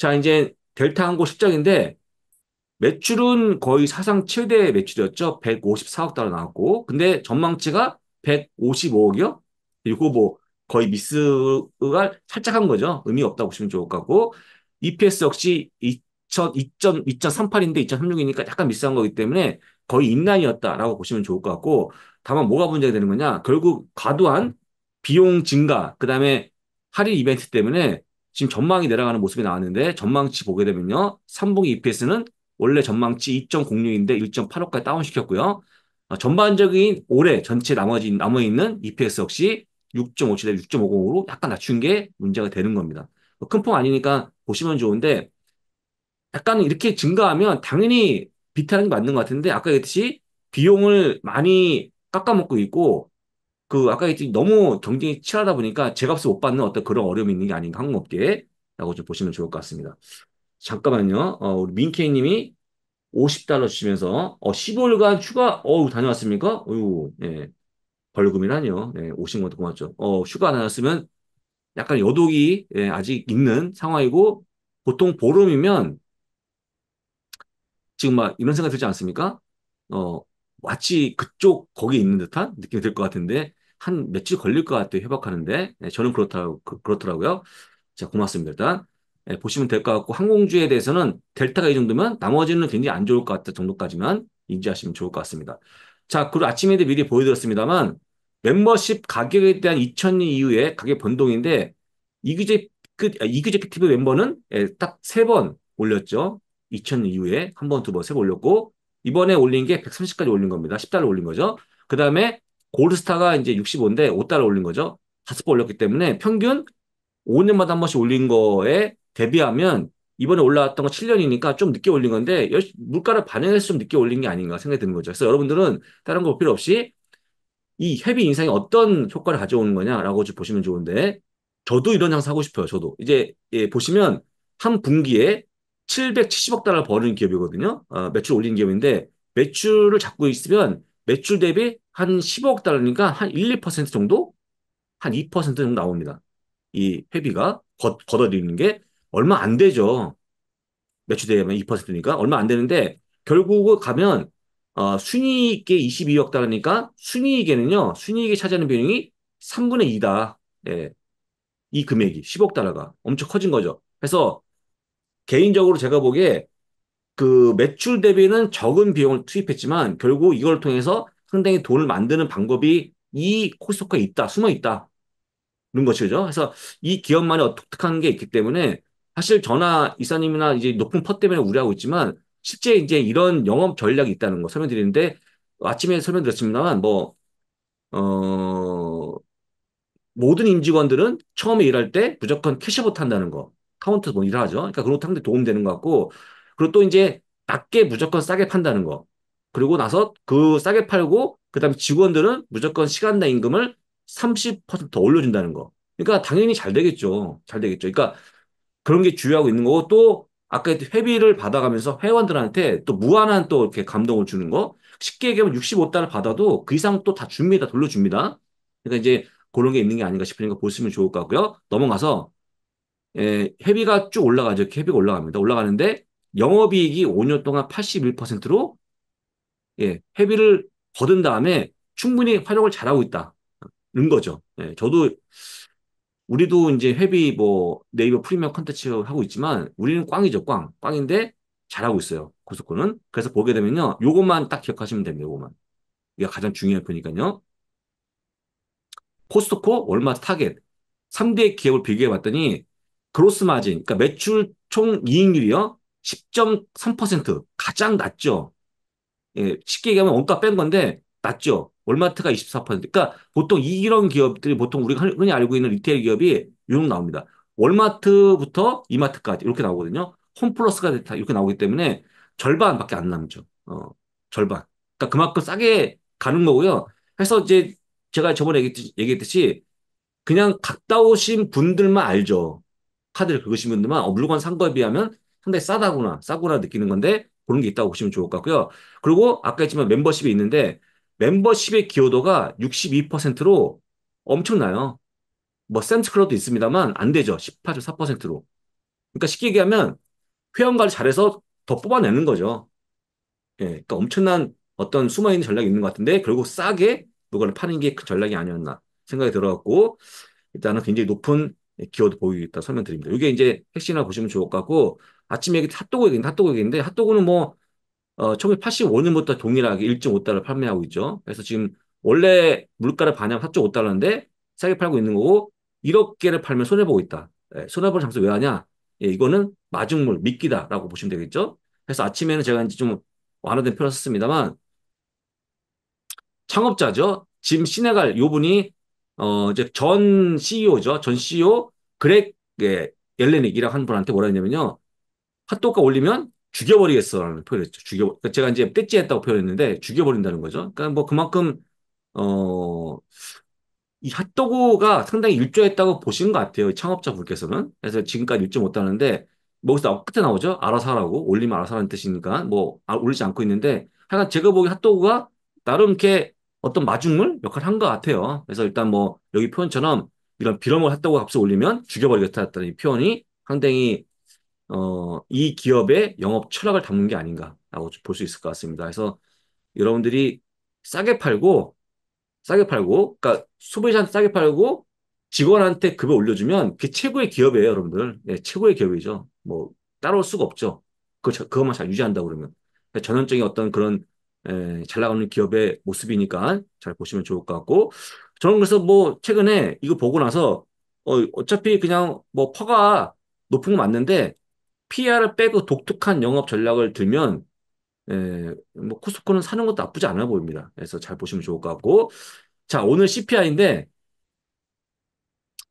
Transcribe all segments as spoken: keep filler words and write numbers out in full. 자, 이제 델타 항공 실적인데 매출은 거의 사상 최대 매출이었죠. 백오십사억 달러 나왔고, 근데 전망치가 백오십오억이요? 이거 뭐 거의 미스가 살짝 한 거죠. 의미 없다고 보시면 좋을 것 같고, 이피에스 역시 이점삼팔인데 이점삼육이니까 약간 미스한 거기 때문에 거의 인라인이었다라고 보시면 좋을 것 같고, 다만 뭐가 문제가 되는 거냐? 결국 과도한 비용 증가, 그 다음에 할인 이벤트 때문에 지금 전망이 내려가는 모습이 나왔는데, 전망치 보게 되면요, 삼분기 이피에스는 원래 전망치 이점공육인데 일점팔억까지 다운시켰고요. 전반적인 올해 전체 나머지, 남아있는 이피에스 역시 육점오칠에서 육점오공으로 약간 낮춘 게 문제가 되는 겁니다. 큰 폭 아니니까 보시면 좋은데, 약간 이렇게 증가하면 당연히 비타는 게 맞는 것 같은데, 아까 얘기했듯이 비용을 많이 깎아먹고 있고, 그 아까 얘기했듯이 너무 경쟁이 치열하다 보니까 제값을 못 받는 어떤 그런 어려움이 있는 게 아닌가, 항공업계라고 좀 보시면 좋을 것 같습니다. 잠깐만요. 어, 우리 민케이 님이 오십 달러 주시면서, 어, 십오일간 휴가, 어우, 다녀왔습니까? 어유, 예. 벌금이라뇨. 예, 오신 것도 고맙죠. 어, 휴가 다녔으면 약간 여독이, 예, 아직 있는 상황이고, 보통 보름이면 지금 막 이런 생각 들지 않습니까? 어, 마치 그쪽, 거기에 있는 듯한 느낌이 들 것 같은데, 한 며칠 걸릴 것 같아요, 회복하는데. 예, 저는 그렇다, 그, 그렇더라고요. 자, 고맙습니다, 일단. 예, 보시면 될 것 같고, 항공주에 대해서는 델타가 이 정도면 나머지는 굉장히 안 좋을 것 같다 정도까지만 인지하시면 좋을 것 같습니다. 자, 그리고 아침에도 미리 보여드렸습니다만, 멤버십 가격에 대한 이천 년 이후의 가격 변동인데, 이규재, 그, 이규재 피티브 멤버는, 예, 딱 세 번 올렸죠. 이천 년 이후에 한 번, 두 번, 세 번 올렸고, 이번에 올린 게 백삼십까지 올린 겁니다. 십 달러 올린 거죠. 그 다음에 골드스타가 이제 육십오인데 오 달러 올린 거죠. 다섯 번 올렸기 때문에 평균 오 년마다 한 번씩 올린 거에 대비하면 이번에 올라왔던 거 칠 년이니까 좀 늦게 올린 건데, 물가를 반영해서 좀 늦게 올린 게 아닌가 생각이 드는 거죠. 그래서 여러분들은 다른 거 볼 필요 없이 이 회비 인상이 어떤 효과를 가져오는 거냐라고 좀 보시면 좋은데, 저도 이런 장사 하고 싶어요. 저도 이제, 예, 보시면 한 분기에 칠백칠십억 달러 버는 기업이거든요. 어, 매출 올린 기업인데, 매출을 잡고 있으면 매출 대비 한 십억 달러니까 한 일, 이 퍼센트 정도? 한 이 퍼센트 정도 나옵니다. 이 회비가 걷어들이는 게 얼마 안 되죠. 매출 대비하면 이 퍼센트니까 얼마 안 되는데, 결국 가면 어, 순이익이 이십이억 달러니까 순이익에는요, 순이익이 차지하는 비용이 삼분의 이다. 예. 이 금액이 십억 달러가 엄청 커진 거죠. 그래서 개인적으로 제가 보기에 그 매출 대비는 적은 비용을 투입했지만, 결국 이걸 통해서 상당히 돈을 만드는 방법이 이 코스트코에 있다, 숨어 있다, 는 것이죠. 그래서 이 기업만의 독특한 게 있기 때문에, 사실 저나 이사님이나 이제 높은 퍼 때문에 우려하고 있지만, 실제 이제 이런 영업 전략이 있다는 거 설명드리는데, 아침에 설명드렸습니다만, 뭐, 어, 모든 임직원들은 처음에 일할 때 무조건 캐시부터 한다는 거. 카운터 뭐 일을 하죠. 그러니까 그런 것도 도움되는 것 같고, 그리고 또 이제 낮게 무조건 싸게 판다는 거. 그리고 나서 그 싸게 팔고, 그 다음에 직원들은 무조건 시간당 임금을 삼십 퍼센트 더 올려준다는 거. 그러니까 당연히 잘 되겠죠. 잘 되겠죠. 그러니까 그런 게 주요하고 있는 거고, 또 아까 회비를 받아가면서 회원들한테 또 무한한 또 이렇게 감동을 주는 거. 쉽게 얘기하면 육십오 달러 받아도 그 이상 또 다 줍니다. 돌려줍니다. 그러니까 이제 그런 게 있는 게 아닌가 싶으니까 보시면 좋을 것 같고요. 넘어가서, 예, 회비가 쭉 올라가죠. 회비가 올라갑니다. 올라가는데 영업이익이 오 년 동안 팔십일 퍼센트로, 예, 회비를 거둔 다음에 충분히 활용을 잘하고 있다는 거죠. 예, 저도, 우리도 이제 회비 뭐 네이버 프리미엄 컨텐츠 하고 있지만 우리는 꽝이죠. 꽝. 꽝인데 잘하고 있어요. 고스코는. 그래서 보게 되면요, 요것만 딱 기억하시면 됩니다. 요것만. 이게 가장 중요한 거니까요. 코스트코, 월마트, 타겟. 삼 대 기업을 비교해 봤더니 그로스 마진, 그러니까 매출 총 이익률이요, 십 점 삼 퍼센트. 가장 낮죠. 예, 쉽게 얘기하면 원가 뺀 건데, 낮죠. 월마트가 이십사 퍼센트. 그러니까 보통 이런 기업들이, 보통 우리가 흔히 알고 있는 리테일 기업이 요런 나옵니다. 월마트부터 이마트까지 이렇게 나오거든요. 홈플러스가 됐다. 이렇게 나오기 때문에 절반밖에 안 남죠. 어, 절반. 그러니까 그만큼 싸게 가는 거고요. 그래서 이제 제가 저번에 얘기했듯이, 얘기했듯이 그냥 갔다 오신 분들만 알죠. 카드를 긁으신 분들만, 어, 물건 산 거에 비하면 상당히 싸다구나, 싸구나 느끼는 건데, 그런 게 있다고 보시면 좋을 것 같고요. 그리고 아까 했지만 멤버십이 있는데, 멤버십의 기여도가 육십이 퍼센트로 엄청나요. 뭐, 센트클럽도 있습니다만, 안 되죠. 십팔 점 사 퍼센트로. 그러니까 쉽게 얘기하면 회원 관리 잘해서 더 뽑아내는 거죠. 예, 그러니까 엄청난 어떤 숨어있는 전략이 있는 것 같은데 결국 싸게 물건을 파는 게 큰 전략이 아니었나 생각이 들어갖고 일단은 굉장히 높은 기여도 보이고 있다 설명드립니다. 이게 이제 핵심이라고 보시면 좋을 것 같고 아침에 얘기 핫도그 얘기는 핫도그 얘기인데 핫도그는 뭐 어, 천구백팔십오 년부터 동일하게 일 점 오 달러 판매하고 있죠. 그래서 지금 원래 물가를 반영하면 사 점 오 달러인데 싸게 팔고 있는 거고 일억 개를 팔면 손해보고 있다. 예, 손해보는 장소 왜 하냐? 예, 이거는 마중물, 미끼다라고 보시면 되겠죠. 그래서 아침에는 제가 이제 좀 완화된 표현을 썼습니다만 창업자죠. 짐 시네갈 요 분이 어 이제 전 씨이오죠. 전 씨이오 그렉 예, 엘레닉이라고 한 분한테 뭐라 했냐면요. 핫도그가 올리면 죽여버리겠어라는 표현했죠. 죽여 제가 이제 떼찌했다고 표현했는데 죽여버린다는 거죠. 그러니까 뭐 그만큼 어 이 핫도그가 상당히 일조했다고 보시는 것 같아요. 창업자분께서는. 그래서 지금까지 일 점 오 달러인데 뭐 여기서 끝에 나오죠. 알아서 하라고 올리면 알아서 하는 뜻이니까 뭐 올리지 않고 있는데 하여간 제가 보기 핫도그가 나름 이렇게 어떤 마중물 역할을 한 것 같아요. 그래서 일단 뭐 여기 표현처럼 이런 빌어먹을 핫도그 값을 올리면 죽여버리겠다는 이 표현이 상당히 어, 이 기업의 영업 철학을 담는 게 아닌가라고 볼 수 있을 것 같습니다. 그래서 여러분들이 싸게 팔고 싸게 팔고 그러니까 소비자한테 싸게 팔고 직원한테 급여 올려주면 그게 최고의 기업이에요. 여러분들. 네, 최고의 기업이죠. 뭐 따라올 수가 없죠. 그, 그것만 잘 유지한다 그러면. 그러니까 전형적인 어떤 그런 에, 잘 나가는 기업의 모습이니까 잘 보시면 좋을 것 같고 저는 그래서 뭐 최근에 이거 보고 나서 어, 어차피 그냥 뭐 퍼가 높은 건 맞는데 피알을 빼고 독특한 영업 전략을 들면 에, 뭐 코스코는 사는 것도 나쁘지 않아 보입니다. 그래서 잘 보시면 좋을 것 같고 자 오늘 씨피아이인데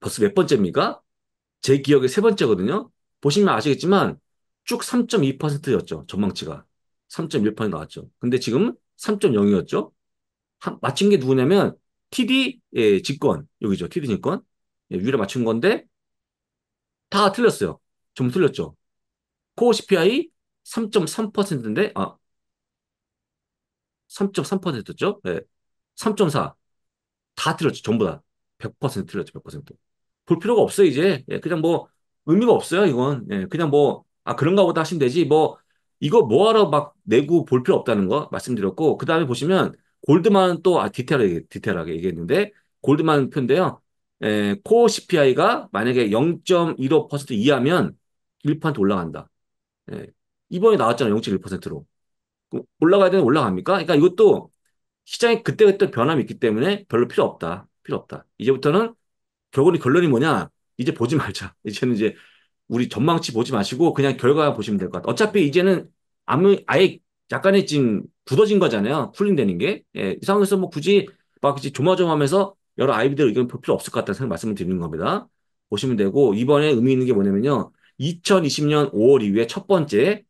벌써 몇 번째입니까? 제 기억에 세 번째거든요. 보시면 아시겠지만 쭉 삼 점 이 퍼센트였죠. 전망치가. 삼 점 일 퍼센트 나왔죠. 근데 지금 삼 점 영이었죠. 맞힌 게 누구냐면 티디 예, 직권. 여기죠. 티디 직권. 예, 유일하게 맞춘 건데 다 틀렸어요. 전부 틀렸죠. 코어 씨피아이 삼 점 삼 퍼센트인데 아 삼 점 삼 퍼센트였죠. 예. 삼 점 사. 다 틀렸죠. 전부 다. 백 퍼센트 틀렸죠. 백 퍼센트. 볼 필요가 없어요. 이제. 예, 그냥 뭐 의미가 없어요. 이건. 예, 그냥 뭐 아 그런가 보다 하시면 되지. 뭐 이거 뭐하러 막 내고 볼 필요 없다는 거 말씀드렸고 그 다음에 보시면 골드만은 또 아, 디테일하게, 디테일하게 얘기했는데 골드만 표인데요. 에, 코어 씨피아이가 만약에 영 점 일오 퍼센트 이하면 일 퍼센트 올라간다. 에, 이번에 나왔잖아요. 영 점 일 퍼센트로. 올라가야 되는 올라갑니까? 그러니까 이것도 시장에 그때그때 변함이 있기 때문에 별로 필요 없다. 필요 없다. 이제부터는 결국은 결론이 뭐냐? 이제 보지 말자. 이제는 이제 우리 전망치 보지 마시고 그냥 결과 보시면 될 것 같아요. 어차피 이제는 아무, 아예 약간의 지금 굳어진 거잖아요. 쿨링되는 게. 예, 이 상황에서 뭐 굳이 막 이제 조마조마하면서 여러 아이비들 의견 볼 필요 없을 것 같다는 생각 말씀을 드리는 겁니다. 보시면 되고 이번에 의미 있는 게 뭐냐면요. 이천이십 년 오월 이후에 첫 번째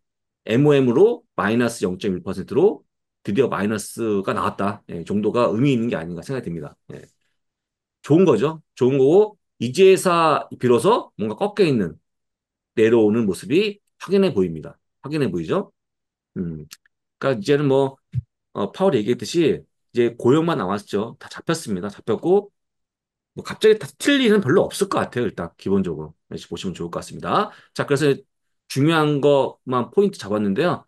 엠오엠으로 마이너스 영 점 일 퍼센트로 드디어 마이너스가 나왔다. 예, 정도가 의미 있는 게 아닌가 생각이 듭니다. 예. 좋은 거죠. 좋은 거고 이제사 비로소 뭔가 꺾여 있는 내려오는 모습이 확연해 보입니다. 확연해 보이죠? 음. 그러니까 이제는 뭐, 어, 파월이 얘기했듯이 이제 고용만 남았죠. 다 잡혔습니다. 잡혔고, 뭐 갑자기 다 틀릴 일은 별로 없을 것 같아요. 일단, 기본적으로. 보시면 좋을 것 같습니다. 자, 그래서 중요한 것만 포인트 잡았는데요.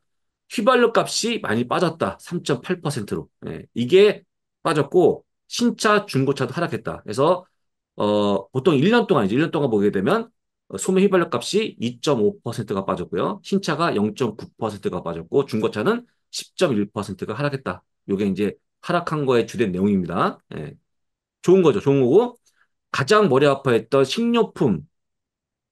휘발유 값이 많이 빠졌다. 삼 점 팔 퍼센트로. 예, 이게 빠졌고, 신차, 중고차도 하락했다. 그래서, 어, 보통 일 년 동안, 이제 일 년 동안 보게 되면 소매 휘발유 값이 이 점 오 퍼센트가 빠졌고요. 신차가 영 점 구 퍼센트가 빠졌고 중고차는 십 점 일 퍼센트가 하락했다. 이게 이제 하락한 거의 주된 내용입니다. 예. 좋은 거죠. 좋은 거고 가장 머리 아파했던 식료품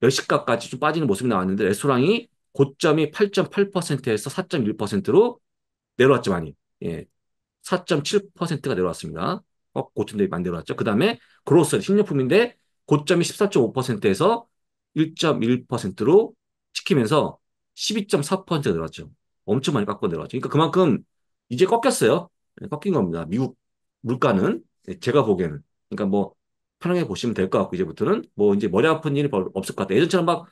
십 시가까지 좀 빠지는 모습이 나왔는데 레스토랑이 고점이 팔 점 팔 퍼센트에서 사 점 일 퍼센트로 내려왔죠. 많이. 예. 사 점 칠 퍼센트가 내려왔습니다. 어, 고점 대비 많이 내려왔죠. 그 다음에 그로서 식료품인데 고점이 십사 점 오 퍼센트에서 일 점 일 퍼센트로 찍히면서 십이 점 사 퍼센트가 내려왔죠. 엄청 많이 깎고 내려왔죠. 그러니까 그만큼 이제 꺾였어요. 꺾인 겁니다. 미국 물가는 제가 보기에는. 그러니까 뭐 편하게 보시면 될 것 같고 이제부터는 뭐 이제 머리 아픈 일이 없을 것 같아요. 예전처럼 막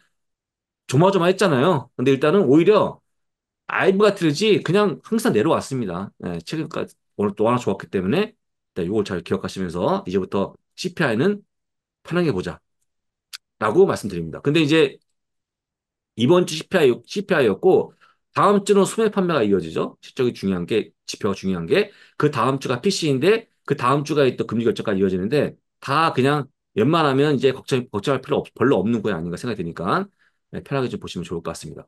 조마조마했잖아요. 근데 일단은 오히려 아이브가 틀리지 그냥 항상 내려왔습니다. 예, 최근까지 오늘 또 하나 좋았기 때문에 일단 이걸 잘 기억하시면서 이제부터 씨피아이는 편하게 보자. 라고 말씀드립니다. 근데 이제 이번 주 씨피아이였고 다음 주는 소매 판매가 이어지죠. 실적이 중요한 게, 지표가 중요한 게, 그 다음 주가 피씨인데 그 다음 주가 또 금리 결정까지 이어지는데 다 그냥 웬만하면 이제 걱정, 걱정할 필요 없, 별로 없는 거야 아닌가 생각이 드니까 네, 편하게 좀 보시면 좋을 것 같습니다.